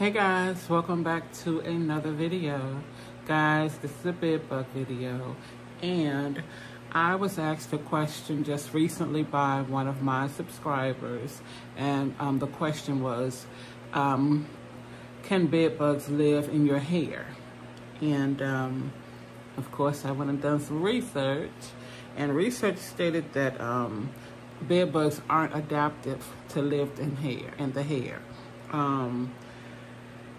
Hey guys, welcome back to another video. Guys, this is a bed bug video, and I was asked a question just recently by one of my subscribers, and the question was, can bed bugs live in your hair? And of course I went and done some research, and research stated that bed bugs aren't adaptive to live in hair,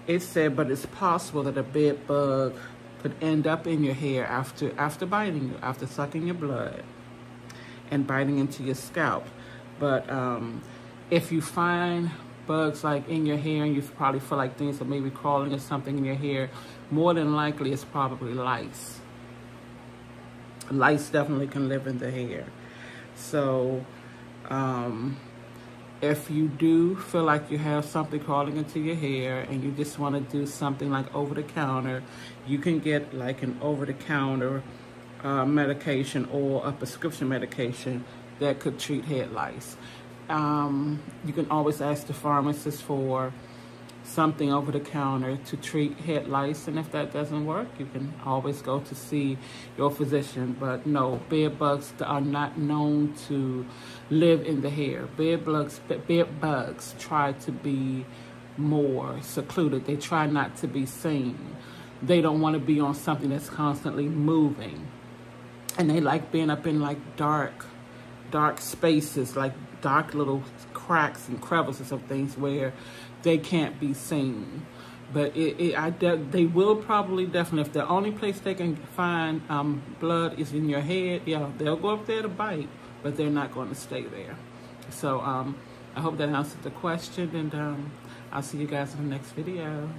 it said, but it's possible that a bed bug could end up in your hair after biting you, after sucking your blood and biting into your scalp. But if you find bugs like in your hair, and you probably feel like things are maybe crawling or something in your hair, more than likely it's probably lice. Lice definitely can live in the hair. So if you do feel like you have something crawling into your hair and you just want to do something like over-the-counter, you can get like an over-the-counter medication or a prescription medication that could treat head lice. You can always ask the pharmacist for something over-the-counter to treat head lice, and if that doesn't work, you can always go to see your physician. But no, bed bugs are not known to live in the hair. Bed bugs try to be more secluded. They try not to be seen. They don't want to be on something that's constantly moving, and they like being up in like dark spaces, like dark little cracks and crevices of things where they can't be seen. But they will probably definitely, if the only place they can find blood is in your head, yeah, they'll go up there to bite, but they're not going to stay there. So I hope that answered the question, and I'll see you guys in the next video.